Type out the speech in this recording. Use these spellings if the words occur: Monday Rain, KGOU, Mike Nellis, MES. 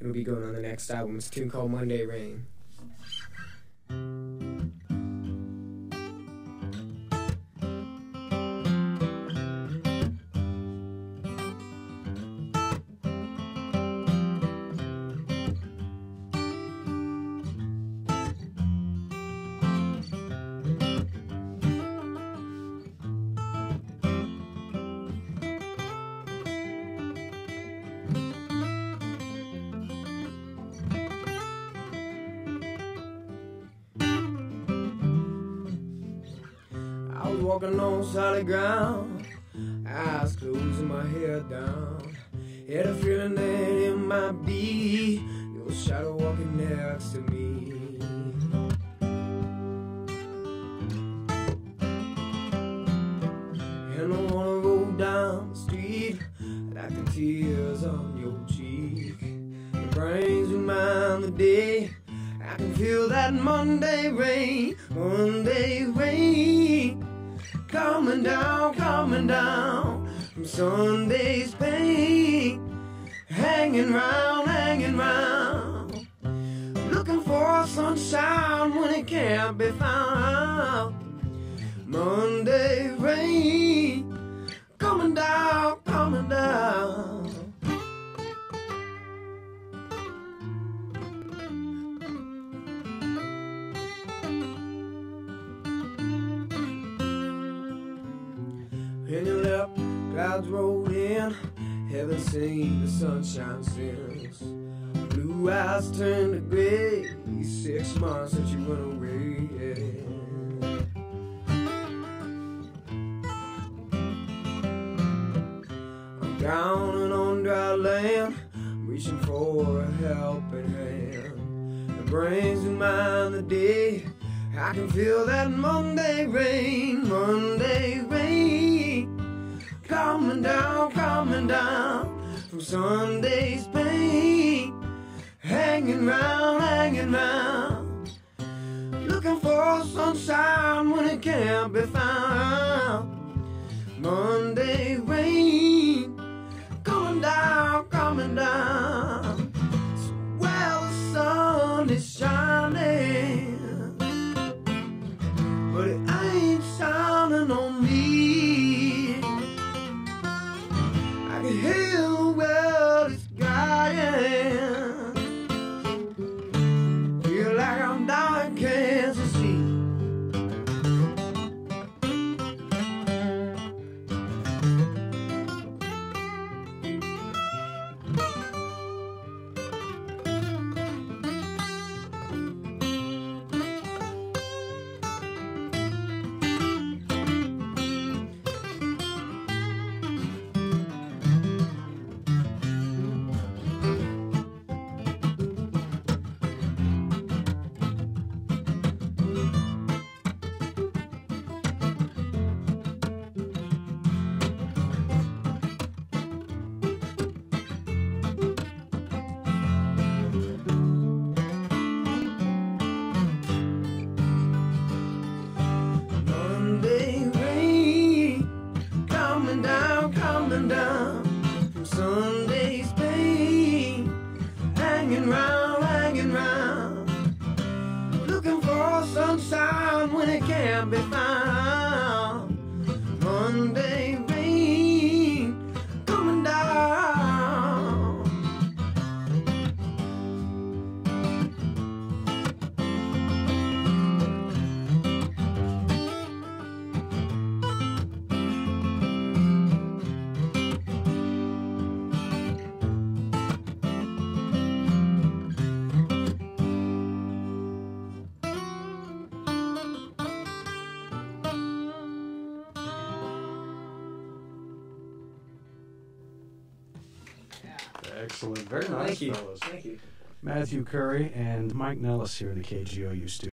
It'll be going on the next album. It's a tune called Monday Rain. Walking on solid ground, eyes closed and my head down. Had a feeling that it might be your shadow walking next to me. And I wanna go down the street like the tears on your cheek. It brings to mind the day I can feel that Monday rain, Monday rain. Coming down from Sunday's pain. Hanging round, looking for sunshine when it can't be found. Monday rain, coming down. And you left, clouds rolled in. Haven't seen the sunshine since. Blue eyes turned to gray. 6 months since you went away. I'm down and on dry land, reaching for a helping hand. It brings to mind the day I can feel that Monday rain, Monday rain. Coming down from Sunday's pain. Hanging round, looking for sunshine when it can't be found. Monday rain, coming down. So well, the sun is shining, but it ain't shining on me. Heal well, it's guiding. Feel like I'm down in Kansas when it can't be found. Monday rain coming down. Excellent. Very nice, fellas. Thank you. Matthew Curry and Mike Nellis here in the KGOU studio.